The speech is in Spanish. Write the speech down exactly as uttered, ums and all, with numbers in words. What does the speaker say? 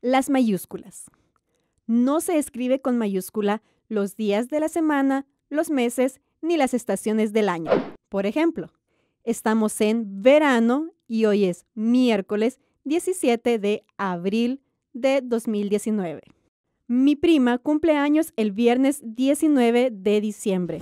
Las mayúsculas. No se escribe con mayúscula los días de la semana, los meses ni las estaciones del año. Por ejemplo, estamos en verano y hoy es miércoles diecisiete de abril de dos mil diecinueve. Mi prima cumple años el viernes diecinueve de diciembre.